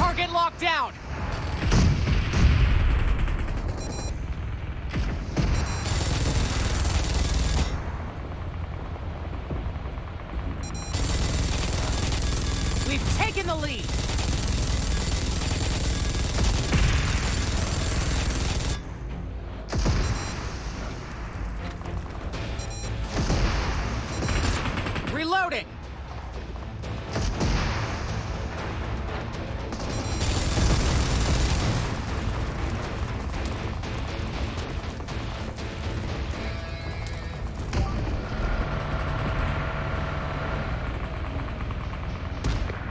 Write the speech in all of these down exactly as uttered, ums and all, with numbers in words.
Target locked down. We've taken the lead. Reloading.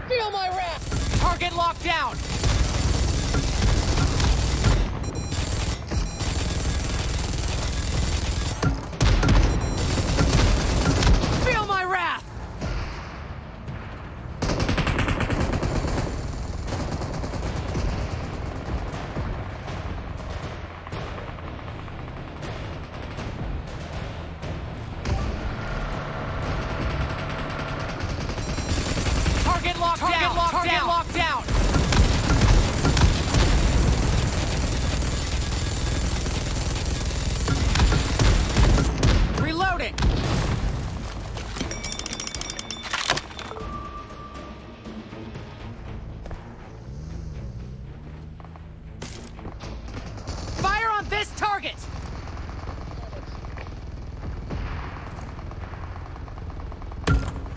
Feel my wrath! Target locked down! Feel my wrath! Target locked target down! Locked target down. Locked down! Reloading! Fire on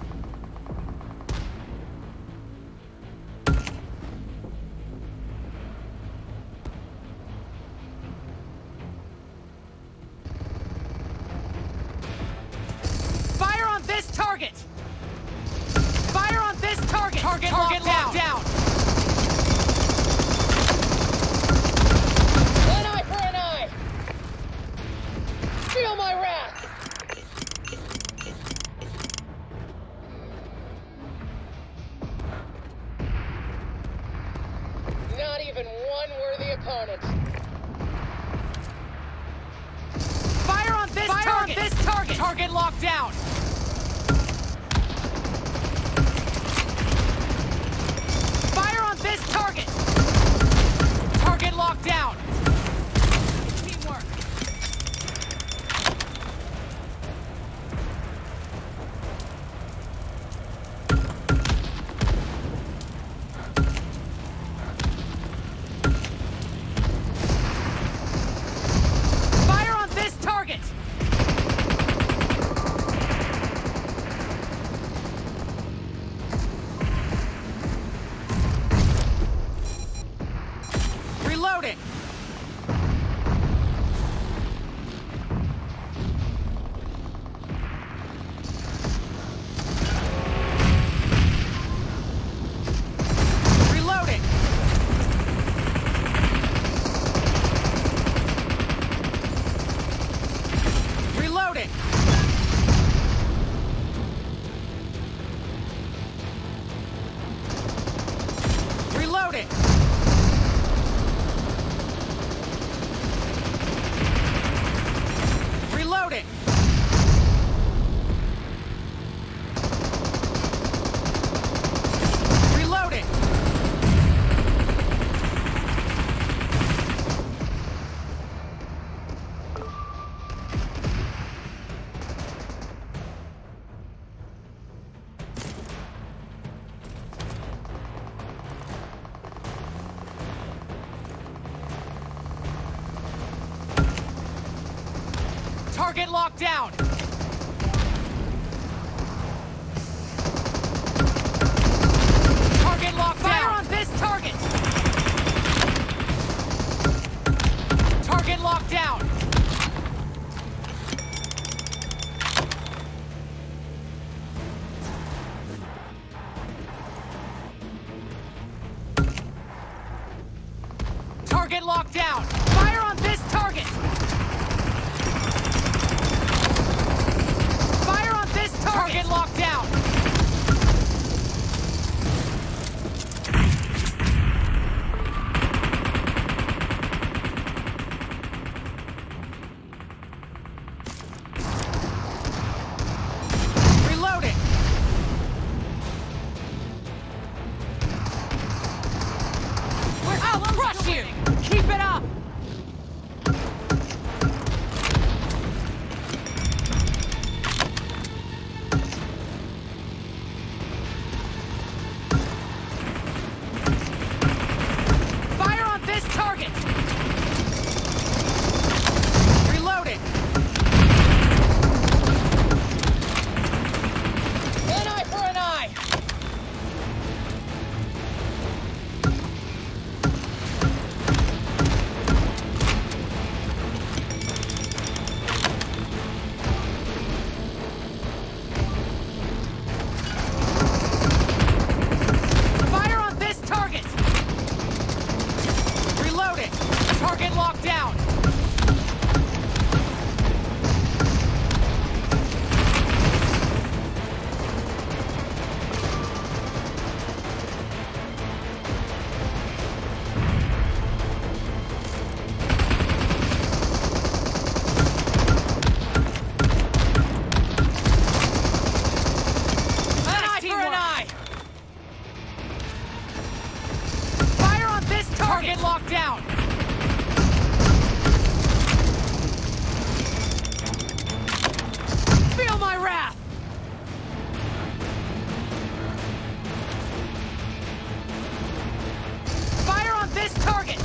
this target! Target! Fire on this target! Target, target locked down! One eye for an eye! Feel my wrath! Not even one worthy opponent. Fire on this Fire target! Fire on this target! Target locked down! Locked down. Teamwork. Fire on this target. Reloading! Reloading! Reloading! Reloading! Reloading! Reloading! Target locked down. Target locked Fire down. Fire on this target. Target locked down. Target locked down. Fire on this target. Target locked down. Reloading. I'll crush you! Keep it up! Fire on this target! Reload it! An eye for an eye! Target locked down! Target!